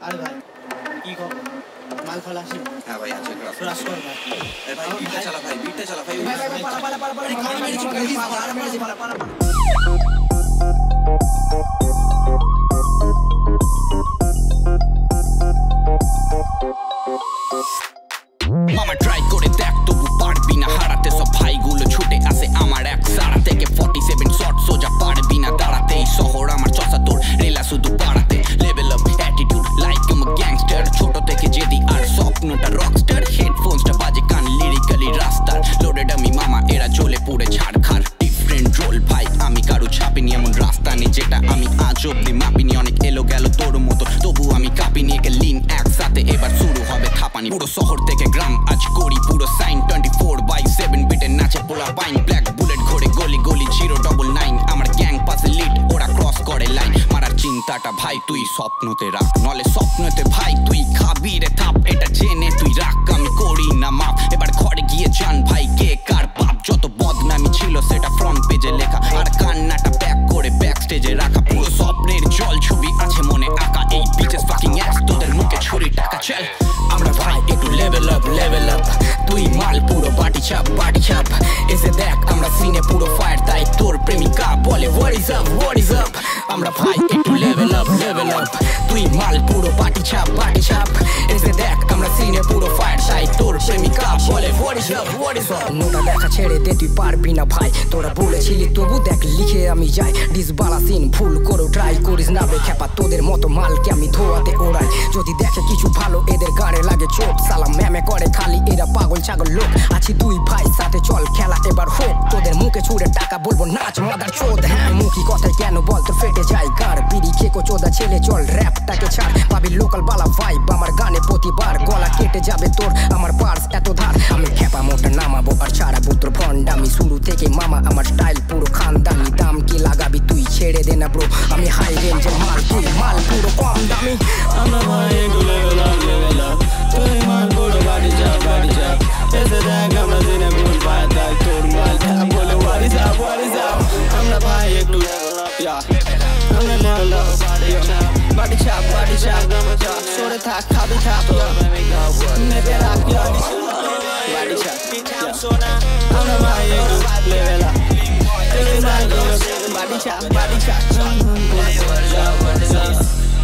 মামা ট্রাই করে দেখ তবু পারবি না হারাতে সব ভাইগুলো ছুটে আসে আমার এক সারা থেকে 47 শট সোজা পারবি না দাঁড়াতেই শহর আমার চষা তোর রেলা শুধু পাড়াতে লেভেল আপ অ্যাটিটিউড লাইক আম গ্যাংস্টার ছোট থেকে জেদি আর স্বপ্নটা রকস্টার হেডফোনসটা বাজে কান লিরিক্যালি রাস্তার লোডেড আমি মামা এরা চলে পুড়ে ছাড়খার ডিফারেন্ট রোল ভাই আমি কারো ছাপিনি এমন রাস্তা নেই যেটা আমি আজ অব্দি মাপিনি অনেক এলো গেল তোর মতো তবু আমি কাঁপিনি একে লিন একসাথে এবার শুরু হবে থাপানি পুরো শহর থেকে গ্রাম আজ করি পুরো সাইন 24/7 বিটে নাচে পোলা পাইন ব্ল্যাক বুলেট ঘোরে গলি গলি 099 আমার গ্যাং পাশে লিড ওরা ক্রস করে লাইন মারার চিন্তাটা ভাই তুই স্বপ্নতে রাখ নলে স্বপ্নতে ভাই তুই খাবি রে থাপ এটা জেনে তুই রাখ আমি করি না মাপ এবার ঘরে গিয়ে জান ভাই কে কার বাপ যত বদনামি ছিল সেটা ফ্রন্ট পেজে লেখা আর কান্নাটা ব্যাক করে ব্যাক স্টেজে রাখা পুরো স্বপ্নের জল ছবি আছে মনে আঁকা এই বিচেস ফাকিং অ্যাস তোদের মুখে ছুরি টাকা চল আমরা ভাই একটু level up তুই মাল পুরো BATiCHAP এসে দেখ আমরা সিনে পুরো ফায়ার তাই তোর প্রেমিকা বলে what is up আমরা ভাই একটু level up তুই মাল পুরো BATiCHAP এসে দেখ আমরা সিনে পুরো ফায়ার তাই তোর প্রেমিকা বলে what is up নোটা দেখা ছেড়ে দে তুই পারবি না ভাই তোরা বলেছিলি তবু দেখ লিখে আমি যাই ডিসবালা সিন ভুল করো ট্রাই করিস না বে খেপা তোদের মতো মালকে আমি ধোয়াতে ওড়াই যদি দেখে কিছু ভালো এদের গাড়ে লাগে চোখ সালাম ম্যামে করে খালি এরা পাগল ছাগল লোক আছি দুই ভাই সাথে চল খেলা এবার হোক তোদের মুখে ছুড়ে টাকা বলবো নাচ মাদার চোদ হ্যাঁ মুখি কথায় কেন বল তো ফেটে যায় গাড় বিড়ি খেকো চোদা ছেলে চল র্যাপটাকে ছাড় পাবি লোকাল বালা ভাইব আমার গানে প্রতিবার গলা কেটে যাবে তোর আমার পার্স এত ধার আমি খেপা মোটা নামাবো আর ছাড়াবো তোর ভন্ডামি শুরু থেকে মামা আমার স্টাইল পুরো খানদানি দাম কি লাগাবি তুই ছেড়ে দে না ব্রো আমি হাই রেঞ্জের মাল তুই মাল পুরো কম দামি আমরা ভাই BATiCHAP